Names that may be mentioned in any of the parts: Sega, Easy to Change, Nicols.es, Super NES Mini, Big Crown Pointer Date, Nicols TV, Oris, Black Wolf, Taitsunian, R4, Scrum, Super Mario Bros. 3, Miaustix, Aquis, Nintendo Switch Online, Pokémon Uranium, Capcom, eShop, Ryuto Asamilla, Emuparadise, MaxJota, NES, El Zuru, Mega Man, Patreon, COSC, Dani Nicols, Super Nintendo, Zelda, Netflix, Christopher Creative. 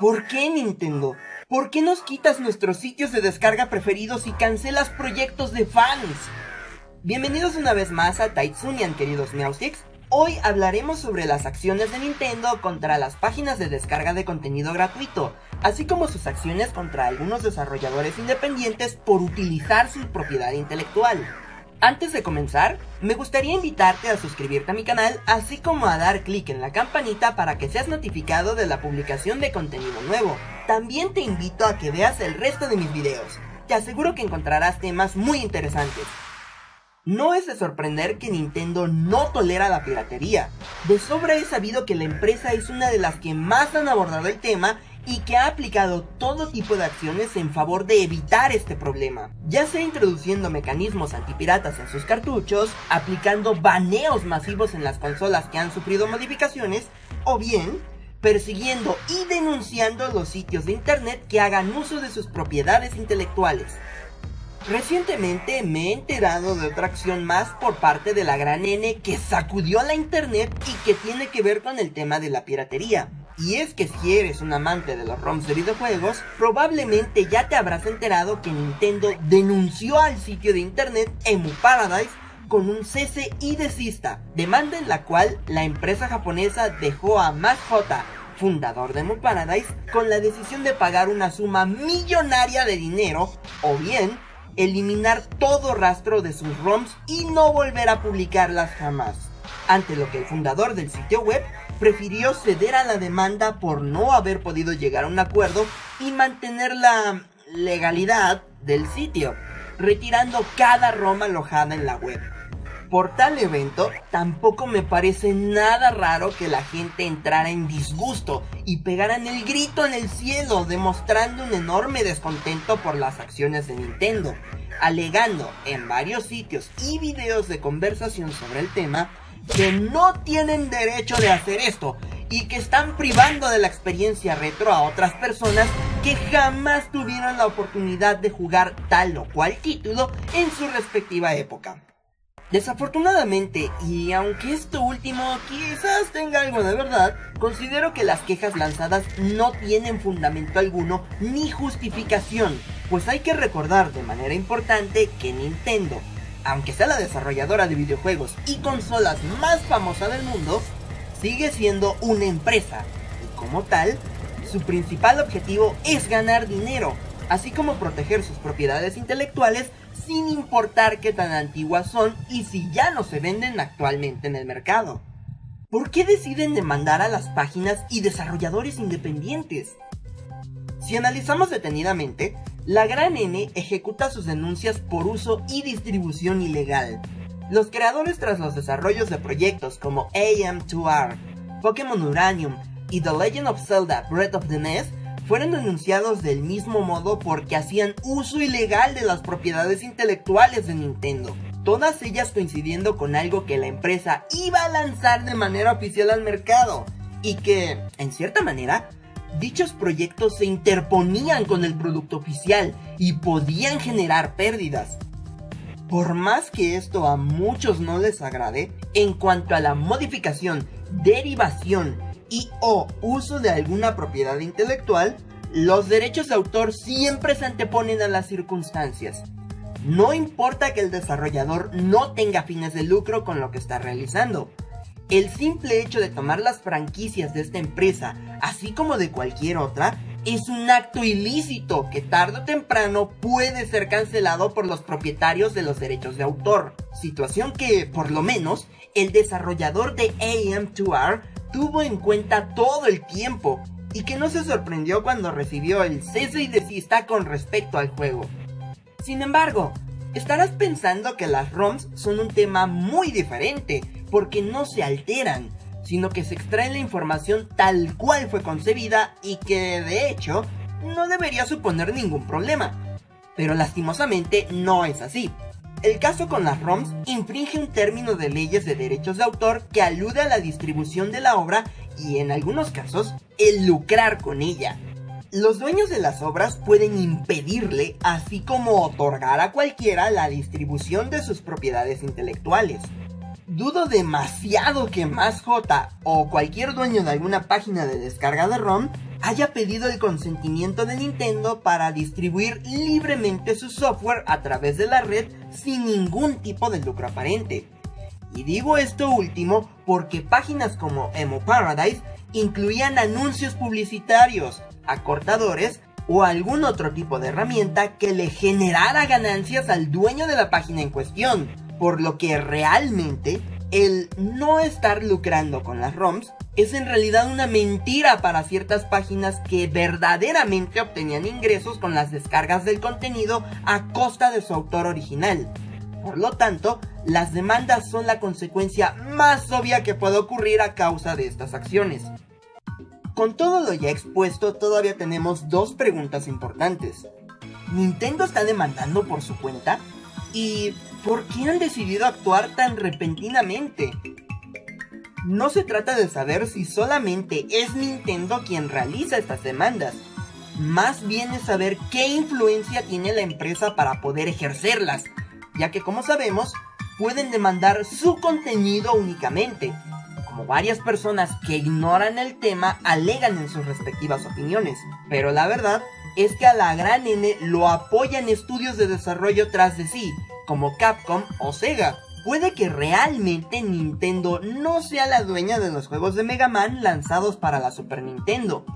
¿Por qué, Nintendo? ¿Por qué nos quitas nuestros sitios de descarga preferidos y cancelas proyectos de fans? Bienvenidos una vez más a Taitsunian, queridos Miaustix. Hoy hablaremos sobre las acciones de Nintendo contra las páginas de descarga de contenido gratuito, así como sus acciones contra algunos desarrolladores independientes por utilizar su propiedad intelectual. Antes de comenzar, me gustaría invitarte a suscribirte a mi canal, así como a dar clic en la campanita para que seas notificado de la publicación de contenido nuevo. También te invito a que veas el resto de mis videos, te aseguro que encontrarás temas muy interesantes. No es de sorprender que Nintendo no tolera la piratería. De sobra es sabido que la empresa es una de las que más han abordado el tema y que ha aplicado todo tipo de acciones en favor de evitar este problema, ya sea introduciendo mecanismos antipiratas en sus cartuchos, aplicando baneos masivos en las consolas que han sufrido modificaciones, o bien persiguiendo y denunciando los sitios de internet que hagan uso de sus propiedades intelectuales. Recientemente me he enterado de otra acción más por parte de la gran N que sacudió a la internet y que tiene que ver con el tema de la piratería. Y es que si eres un amante de los ROMs de videojuegos, probablemente ya te habrás enterado que Nintendo denunció al sitio de internet Emuparadise con un cese y desista, demanda en la cual la empresa japonesa dejó a MaxJota, fundador de Emuparadise, con la decisión de pagar una suma millonaria de dinero, o bien eliminar todo rastro de sus ROMs y no volver a publicarlas jamás. Ante lo que el fundador del sitio web prefirió ceder a la demanda por no haber podido llegar a un acuerdo y mantener la legalidad del sitio, retirando cada ROM alojada en la web. Por tal evento, tampoco me parece nada raro que la gente entrara en disgusto y pegaran el grito en el cielo, demostrando un enorme descontento por las acciones de Nintendo, alegando en varios sitios y videos de conversación sobre el tema que no tienen derecho de hacer esto y que están privando de la experiencia retro a otras personas que jamás tuvieron la oportunidad de jugar tal o cual título en su respectiva época. Desafortunadamente, y aunque esto último quizás tenga algo de verdad, considero que las quejas lanzadas no tienen fundamento alguno ni justificación, pues hay que recordar de manera importante que Nintendo, aunque sea la desarrolladora de videojuegos y consolas más famosa del mundo, sigue siendo una empresa y como tal, su principal objetivo es ganar dinero, así como proteger sus propiedades intelectuales sin importar qué tan antiguas son y si ya no se venden actualmente en el mercado. ¿Por qué deciden demandar a las páginas y desarrolladores independientes? Si analizamos detenidamente, la gran N ejecuta sus denuncias por uso y distribución ilegal. Los creadores tras los desarrollos de proyectos como AM2R, Pokémon Uranium y The Legend of Zelda Breath of the NES fueron denunciados del mismo modo porque hacían uso ilegal de las propiedades intelectuales de Nintendo, todas ellas coincidiendo con algo que la empresa iba a lanzar de manera oficial al mercado y que, en cierta manera, dichos proyectos se interponían con el producto oficial y podían generar pérdidas. Por más que esto a muchos no les agrade, en cuanto a la modificación, derivación y o uso de alguna propiedad intelectual, los derechos de autor siempre se anteponen a las circunstancias. No importa que el desarrollador no tenga fines de lucro con lo que está realizando. El simple hecho de tomar las franquicias de esta empresa, así como de cualquier otra, es un acto ilícito que tarde o temprano puede ser cancelado por los propietarios de los derechos de autor. Situación que, por lo menos, el desarrollador de AM2R tuvo en cuenta todo el tiempo y que no se sorprendió cuando recibió el cese y desista con respecto al juego. Sin embargo, estarás pensando que las ROMs son un tema muy diferente, porque no se alteran, sino que se extrae la información tal cual fue concebida y que, de hecho, no debería suponer ningún problema. Pero lastimosamente no es así. El caso con las ROMs infringe un término de leyes de derechos de autor que alude a la distribución de la obra y, en algunos casos, el lucrar con ella. Los dueños de las obras pueden impedirle, así como otorgar a cualquiera la distribución de sus propiedades intelectuales. Dudo demasiado que MaxJota o cualquier dueño de alguna página de descarga de ROM haya pedido el consentimiento de Nintendo para distribuir libremente su software a través de la red sin ningún tipo de lucro aparente. Y digo esto último porque páginas como Emuparadise incluían anuncios publicitarios, acortadores o algún otro tipo de herramienta que le generara ganancias al dueño de la página en cuestión, por lo que realmente el no estar lucrando con las ROMs es en realidad una mentira para ciertas páginas que verdaderamente obtenían ingresos con las descargas del contenido a costa de su autor original. Por lo tanto, las demandas son la consecuencia más obvia que puede ocurrir a causa de estas acciones. Con todo lo ya expuesto, todavía tenemos dos preguntas importantes. ¿Nintendo está demandando por su cuenta? ¿Y por qué han decidido actuar tan repentinamente? No se trata de saber si solamente es Nintendo quien realiza estas demandas. Más bien es saber qué influencia tiene la empresa para poder ejercerlas, ya que, como sabemos, pueden demandar su contenido únicamente, como varias personas que ignoran el tema alegan en sus respectivas opiniones. Pero la verdad es que a la gran N lo apoyan estudios de desarrollo tras de sí, como Capcom o Sega. Puede que realmente Nintendo no sea la dueña de los juegos de Mega Man lanzados para la Super Nintendo,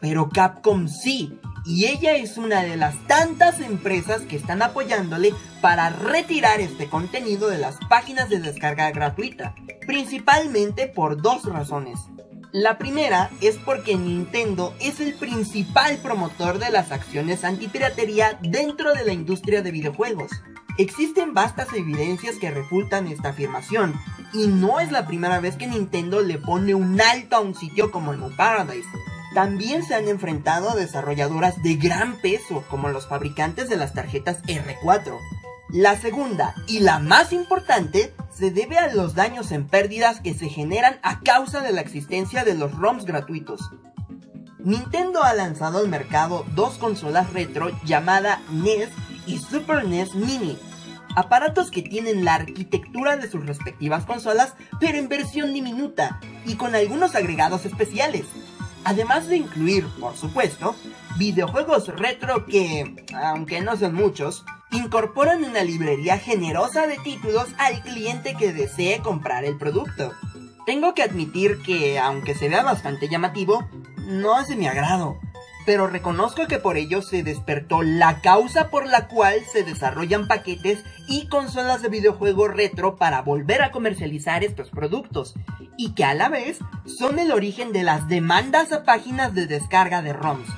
pero Capcom sí, y ella es una de las tantas empresas que están apoyándole para retirar este contenido de las páginas de descarga gratuita, principalmente por dos razones. La primera es porque Nintendo es el principal promotor de las acciones antipiratería dentro de la industria de videojuegos. Existen vastas evidencias que refutan esta afirmación, y no es la primera vez que Nintendo le pone un alto a un sitio como Emuparadise. También se han enfrentado a desarrolladoras de gran peso, como los fabricantes de las tarjetas R4. La segunda, y la más importante, se debe a los daños en pérdidas que se generan a causa de la existencia de los ROMs gratuitos. Nintendo ha lanzado al mercado dos consolas retro llamada NES y Super NES Mini, aparatos que tienen la arquitectura de sus respectivas consolas, pero en versión diminuta y con algunos agregados especiales, además de incluir, por supuesto, videojuegos retro que, aunque no son muchos, incorporan una librería generosa de títulos al cliente que desee comprar el producto. Tengo que admitir que, aunque se vea bastante llamativo, no es de mi agrado, pero reconozco que por ello se despertó la causa por la cual se desarrollan paquetes y consolas de videojuego retro para volver a comercializar estos productos, y que a la vez son el origen de las demandas a páginas de descarga de ROMs.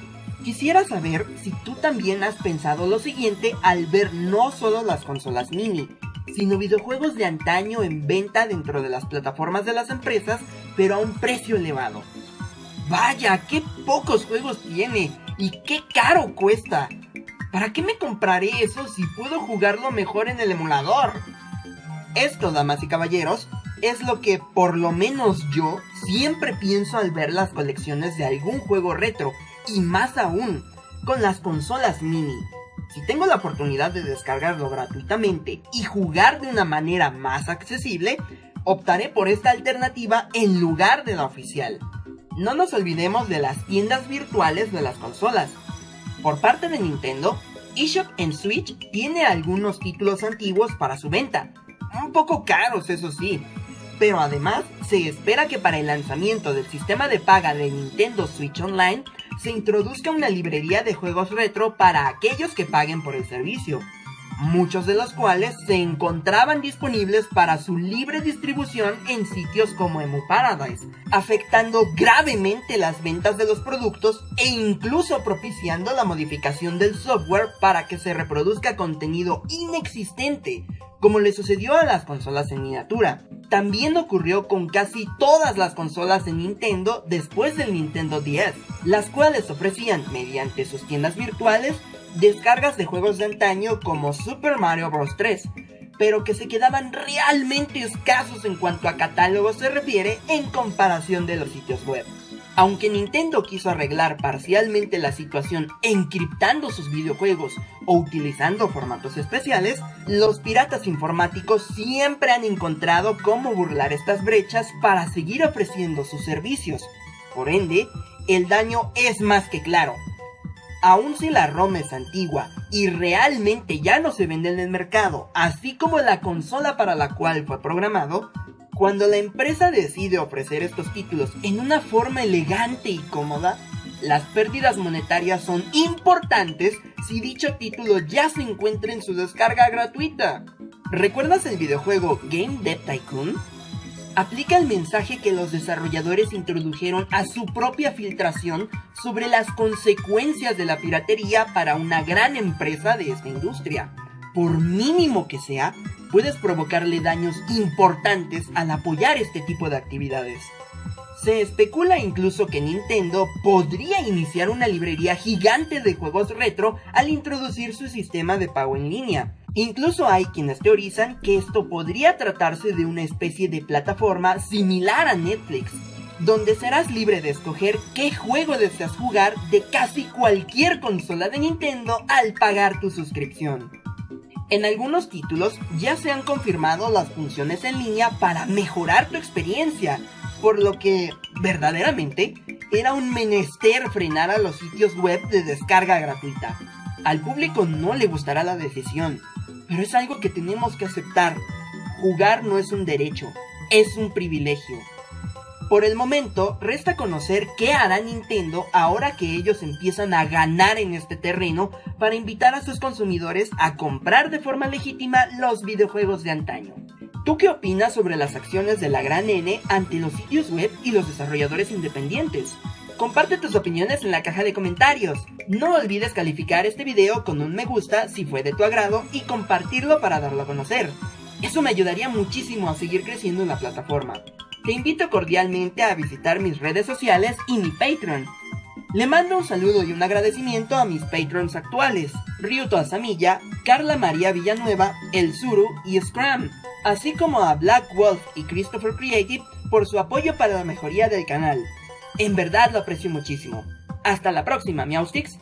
Quisiera saber si tú también has pensado lo siguiente al ver no solo las consolas mini, sino videojuegos de antaño en venta dentro de las plataformas de las empresas, pero a un precio elevado. Vaya, qué pocos juegos tiene y qué caro cuesta. ¿Para qué me compraré eso si puedo jugarlo mejor en el emulador? Esto, damas y caballeros, es lo que por lo menos yo siempre pienso al ver las colecciones de algún juego retro, y más aún con las consolas mini. Si tengo la oportunidad de descargarlo gratuitamente y jugar de una manera más accesible, optaré por esta alternativa en lugar de la oficial. No nos olvidemos de las tiendas virtuales de las consolas. Por parte de Nintendo, eShop en Switch tiene algunos títulos antiguos para su venta, un poco caros eso sí, pero además se espera que para el lanzamiento del sistema de paga de Nintendo Switch Online se introduzca una librería de juegos retro para aquellos que paguen por el servicio, muchos de los cuales se encontraban disponibles para su libre distribución en sitios como Emuparadise, afectando gravemente las ventas de los productos e incluso propiciando la modificación del software para que se reproduzca contenido inexistente, como le sucedió a las consolas en miniatura. También ocurrió con casi todas las consolas de Nintendo después del Nintendo DS, las cuales ofrecían, mediante sus tiendas virtuales, descargas de juegos de antaño como Super Mario Bros. 3, pero que se quedaban realmente escasos en cuanto a catálogo se refiere en comparación de los sitios web. Aunque Nintendo quiso arreglar parcialmente la situación encriptando sus videojuegos o utilizando formatos especiales, los piratas informáticos siempre han encontrado cómo burlar estas brechas para seguir ofreciendo sus servicios. Por ende, el daño es más que claro. Aun si la ROM es antigua y realmente ya no se vende en el mercado, así como la consola para la cual fue programado, cuando la empresa decide ofrecer estos títulos en una forma elegante y cómoda, las pérdidas monetarias son importantes si dicho título ya se encuentra en su descarga gratuita. ¿Recuerdas el videojuego GameDev Tycoon? Aplica el mensaje que los desarrolladores introdujeron a su propia filtración sobre las consecuencias de la piratería para una gran empresa de esta industria. Por mínimo que sea, puedes provocarle daños importantes al apoyar este tipo de actividades. Se especula incluso que Nintendo podría iniciar una librería gigante de juegos retro al introducir su sistema de pago en línea. Incluso hay quienes teorizan que esto podría tratarse de una especie de plataforma similar a Netflix, donde serás libre de escoger qué juego deseas jugar de casi cualquier consola de Nintendo al pagar tu suscripción. En algunos títulos ya se han confirmado las funciones en línea para mejorar tu experiencia, por lo que, verdaderamente, era un menester frenar a los sitios web de descarga gratuita. Al público no le gustará la decisión, pero es algo que tenemos que aceptar. Jugar no es un derecho, es un privilegio. Por el momento, resta conocer qué hará Nintendo ahora que ellos empiezan a ganar en este terreno para invitar a sus consumidores a comprar de forma legítima los videojuegos de antaño. ¿Tú qué opinas sobre las acciones de la Gran N ante los sitios web y los desarrolladores independientes? Comparte tus opiniones en la caja de comentarios. No olvides calificar este video con un me gusta si fue de tu agrado y compartirlo para darlo a conocer. Eso me ayudaría muchísimo a seguir creciendo en la plataforma. Te invito cordialmente a visitar mis redes sociales y mi Patreon. Le mando un saludo y un agradecimiento a mis Patrons actuales, Ryuto Asamilla, Carla María Villanueva, El Zuru y Scrum, así como a Black Wolf y Christopher Creative por su apoyo para la mejoría del canal. En verdad lo aprecio muchísimo. Hasta la próxima, Miaustix.